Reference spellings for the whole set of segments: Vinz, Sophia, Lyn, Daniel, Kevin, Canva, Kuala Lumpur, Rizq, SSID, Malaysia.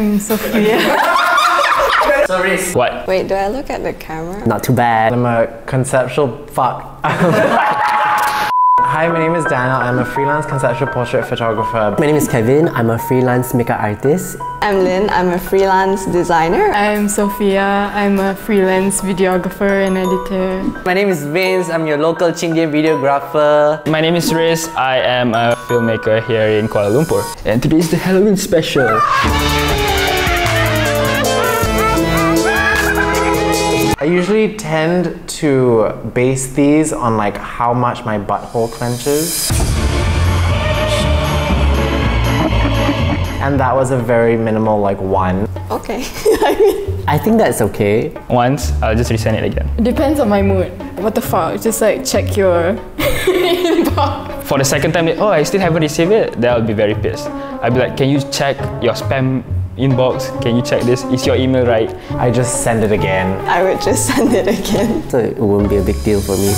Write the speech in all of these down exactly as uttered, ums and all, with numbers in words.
I'm Sophia. Sorry. What? Wait, do I look at the camera? Not too bad. I'm a conceptual fuck. Hi, my name is Daniel. I'm a freelance conceptual portrait photographer. My name is Kevin. I'm a freelance makeup artist. I'm Lyn. I'm a freelance designer. I'm Sophia. I'm a freelance videographer and editor. My name is Vince. I'm your local Chingay videographer. My name is Riz. I am a filmmaker here in Kuala Lumpur. And today is the Halloween special. I usually tend to base these on like how much my butthole clenches. And that was a very minimal like one. Okay. I think that's okay. Once, I'll just resend it again. It depends on my mood. What the fuck? Just like check your inbox. For the second time, oh, I still haven't received it. Then I'll be very pissed. I'll be like, can you check your spam inbox, can you check this? Is your email right? I just send it again. I would just send it again. So it won't be a big deal for me.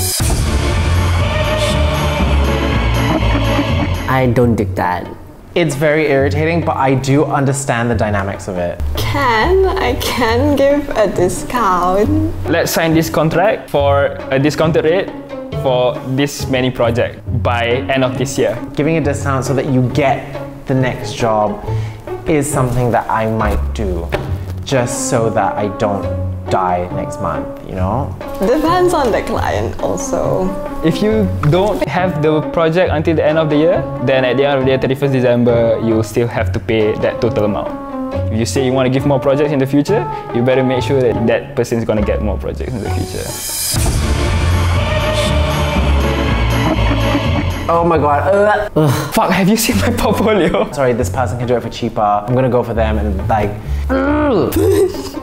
I don't dig that. It's very irritating, but I do understand the dynamics of it. Can I can give a discount? Let's sign this contract for a discounted rate for this many projects by end of this year. Giving a discount so that you get the next job is something that I might do just so that I don't die next month, you know? Depends on the client also. If you don't have the project until the end of the year, then at the end of the year, thirty-first December, you still have to pay that total amount. If you say you want to give more projects in the future, you better make sure that that person is going to get more projects in the future. Oh my god. Uh, Ugh. Fuck, have you seen my portfolio? Sorry, this person can do it for cheaper. I'm gonna go for them and like...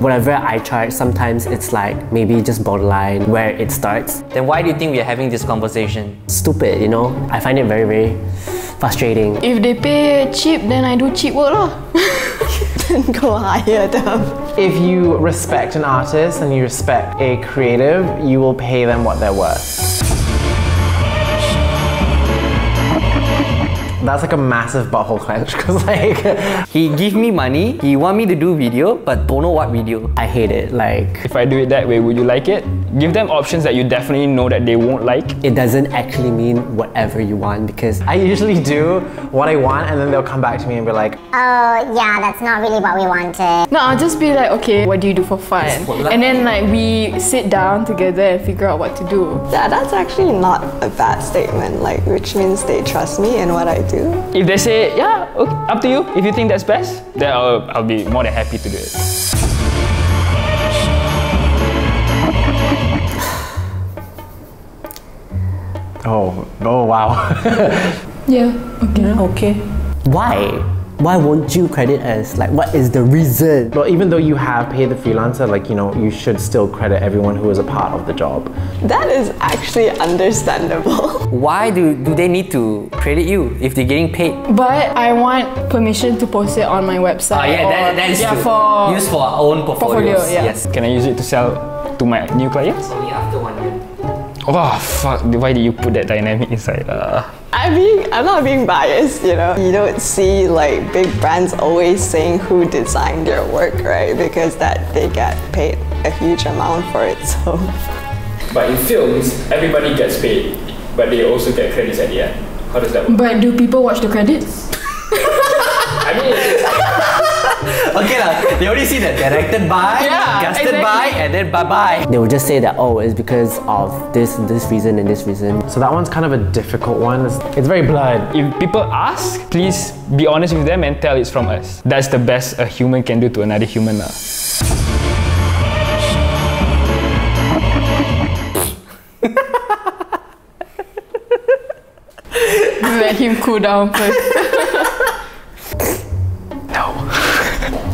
Whatever I charge, sometimes it's like maybe just borderline where it starts. Then why do you think we are having this conversation? Stupid, you know? I find it very, very frustrating. If they pay cheap, then I do cheap work lah. Then go hire them. If you respect an artist and you respect a creative, you will pay them what they're worth. That's like a massive butthole clench because like he give me money, he want me to do video but don't know what video. I hate it. Like if I do it that way, would you like it? Give them options that you definitely know that they won't like. It doesn't actually mean whatever you want because I usually do what I want and then they'll come back to me and be like, oh yeah, that's not really what we wanted. No, I'll just be like, okay, what do you do for fun? And then like we sit down together and figure out what to do. Yeah, that's actually not a bad statement, like which means they trust me and what I do. If they say, yeah, okay, up to you, if you think that's best, then I'll, I'll be more than happy to do it. Oh, oh wow. Yeah, okay. Yeah, okay. Why? Why won't you credit us? Like, what is the reason? Well, even though you have paid the freelancer, like, you know, you should still credit everyone who was a part of the job. That is actually understandable. Why do, do they need to credit you if they're getting paid? But I want permission to post it on my website. Oh, yeah, or, that, that is yeah, for use for our own portfolios. Portfolio, yeah. Yes. Can I use it to sell to my new clients? Only after one year. Oh fuck, why did you put that dynamic inside? Uh. I mean, I'm not being biased, you know. You don't see like big brands always saying who designed their work, right? Because that they get paid a huge amount for it, so... But in films, everybody gets paid, but they also get credits at the end. How does that work? But do people watch the credits? I mean... Okay lah, they already see that. Directed by, yeah, casted exactly. by, and then bye-bye. They will just say that, oh, it's because of this, this reason and this reason. So that one's kind of a difficult one. It's, it's very blurred. If people ask, please be honest with them and tell it's from us. That's the best a human can do to another human lah. Let him cool down first. No.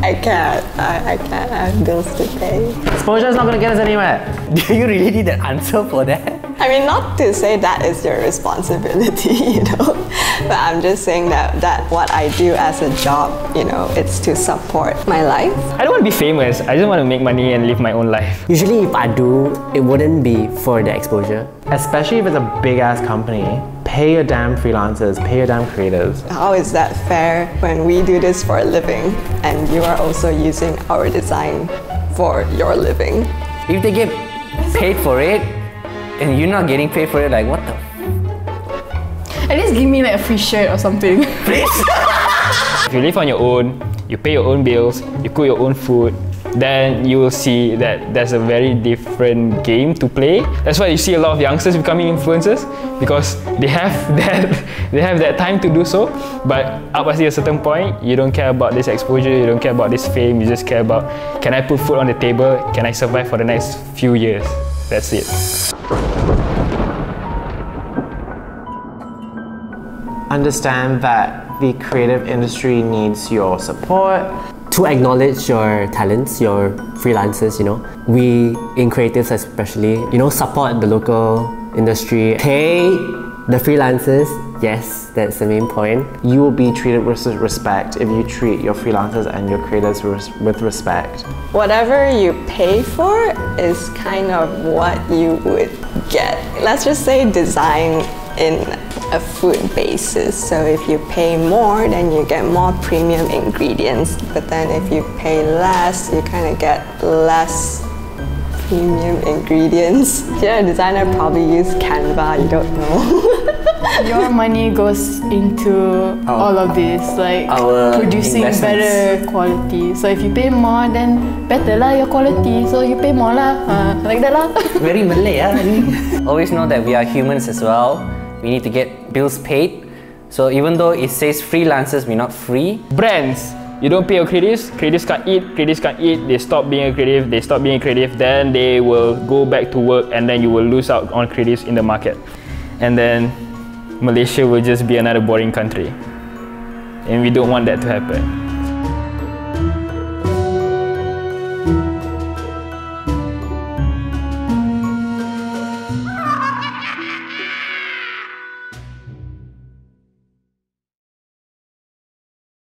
I can't. I, I can't. I have bills to pay. Exposure is not going to get us anywhere. Do you really need an answer for that? I mean, not to say that is your responsibility, you know. But I'm just saying that, that what I do as a job, you know, it's to support my life. I don't want to be famous. I just want to make money and live my own life. Usually if I do, it wouldn't be for the exposure. Especially if it's a big-ass company. pay your damn freelancers, pay your damn creators. How is that fair when we do this for a living and you are also using our design for your living? If they get paid for it and you're not getting paid for it, like what the f? At least give me like a free shirt or something. Please? If you live on your own, you pay your own bills, you cook your own food, then you will see that there's a very different game to play. That's why you see a lot of youngsters becoming influencers, because they have that they have that time to do so, but up until a certain point, you don't care about this exposure, you don't care about this fame, you just care about, can I put food on the table, can I survive for the next few years? That's it. Understand that the creative industry needs your support. To acknowledge your talents, your freelancers, you know. We, in creatives especially, you know, support the local industry. Pay the freelancers, yes, that's the main point. You will be treated with respect if you treat your freelancers and your creators with respect. Whatever you pay for is kind of what you would get. Let's just say design in a food basis, so if you pay more then you get more premium ingredients, but then if you pay less you kind of get less premium ingredients. If you're a designer, probably use Canva, you don't know. Your money goes into oh, all of this, like producing better quality. So if you pay more, then better lah your quality. So you pay more lah, uh, like that lah. Very Malay ah. Always know that we are humans as well. We need to get bills paid. So even though it says freelancers, we're not free. Brands, you don't pay your creatives, creatives can't eat, creatives can't eat, they stop being a creative, they stop being a creative, then they will go back to work and then you will lose out on creatives in the market. And then Malaysia will just be another boring country. And we don't want that to happen.